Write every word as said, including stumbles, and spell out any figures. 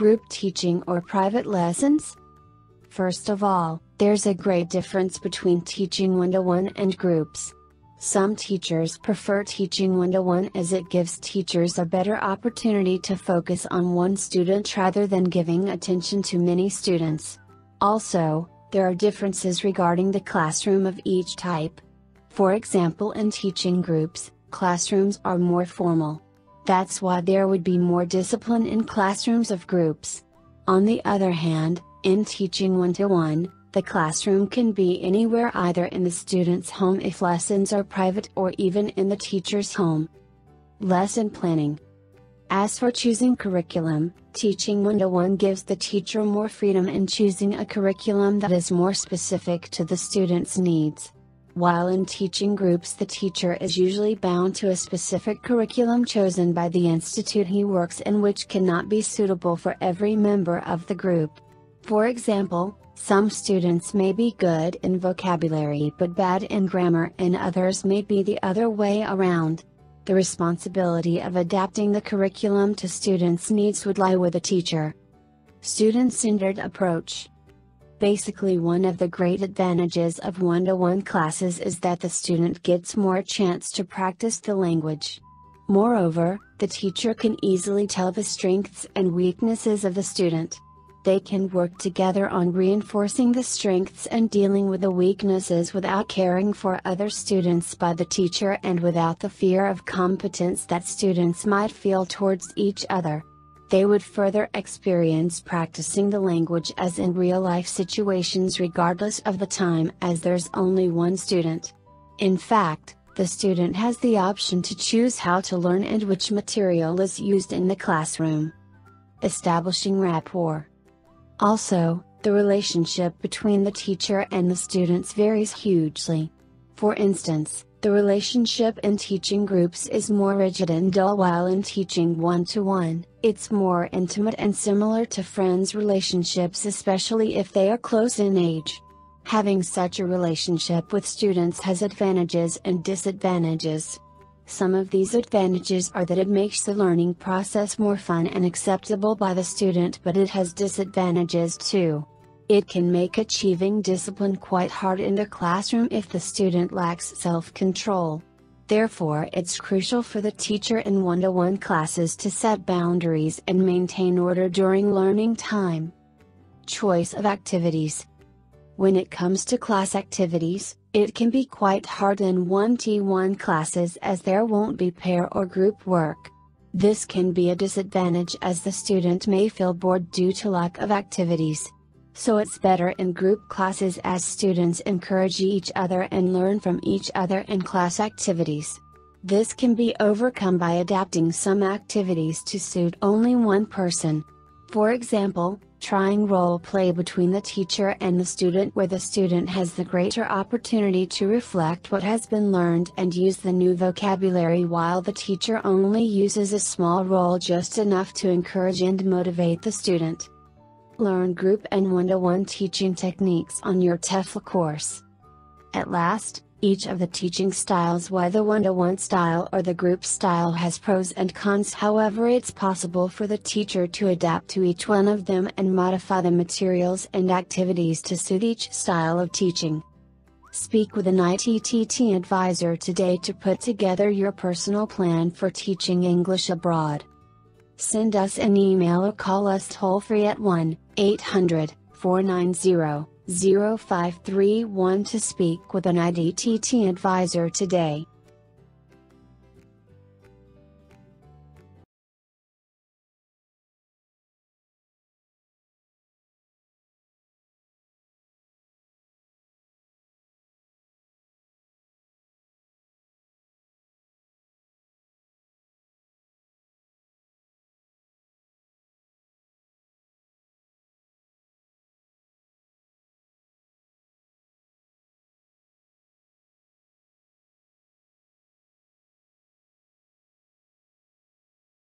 group teaching or private lessons? First of all, there's a great difference between teaching one-to-one and groups. Some teachers prefer teaching one-to-one as it gives teachers a better opportunity to focus on one student rather than giving attention to many students. Also, there are differences regarding the classroom of each type. For example, in teaching groups, classrooms are more formal. That's why there would be more discipline in classrooms of groups. On the other hand, in teaching one-to-one, the classroom can be anywhere, either in the student's home if lessons are private or even in the teacher's home. Lesson planning. As for choosing curriculum, teaching one-to-one gives the teacher more freedom in choosing a curriculum that is more specific to the student's needs. While in teaching groups, the teacher is usually bound to a specific curriculum chosen by the institute he works in, which cannot be suitable for every member of the group. For example, some students may be good in vocabulary but bad in grammar, and others may be the other way around. The responsibility of adapting the curriculum to students' needs would lie with the teacher. Student-centered approach. Basically, one of the great advantages of one-to-one classes is that the student gets more chance to practice the language. Moreover, the teacher can easily tell the strengths and weaknesses of the student. They can work together on reinforcing the strengths and dealing with the weaknesses without caring for other students by the teacher and without the fear of competence that students might feel towards each other. They would further experience practicing the language as in real-life situations regardless of the time, as there's only one student. In fact, the student has the option to choose how to learn and which material is used in the classroom. Establishing rapport. Also, the relationship between the teacher and the students varies hugely. For instance, the relationship in teaching groups is more rigid and dull, while in teaching one-to-one, it's more intimate and similar to friends' relationships, especially if they are close in age. Having such a relationship with students has advantages and disadvantages. Some of these advantages are that it makes the learning process more fun and acceptable by the student, but it has disadvantages too. It can make achieving discipline quite hard in the classroom if the student lacks self-control. Therefore, it's crucial for the teacher in one-to-one classes to set boundaries and maintain order during learning time. Choice of activities. When it comes to class activities, it can be quite hard in one-to-one classes as there won't be pair or group work. This can be a disadvantage as the student may feel bored due to lack of activities. So it's better in group classes as students encourage each other and learn from each other in class activities. This can be overcome by adapting some activities to suit only one person. For example, trying role play between the teacher and the student, where the student has the greater opportunity to reflect what has been learned and use the new vocabulary, while the teacher only uses a small role, just enough to encourage and motivate the student. Learn group and one-to-one teaching techniques on your T E F L course. At last, each of the teaching styles, whether one-to-one style or the group style, has pros and cons. However, it's possible for the teacher to adapt to each one of them and modify the materials and activities to suit each style of teaching. Speak with an I T T T advisor today to put together your personal plan for teaching English abroad. Send us an email or call us toll-free at one eight hundred, four nine zero, zero five three one to speak with an I T T T advisor today.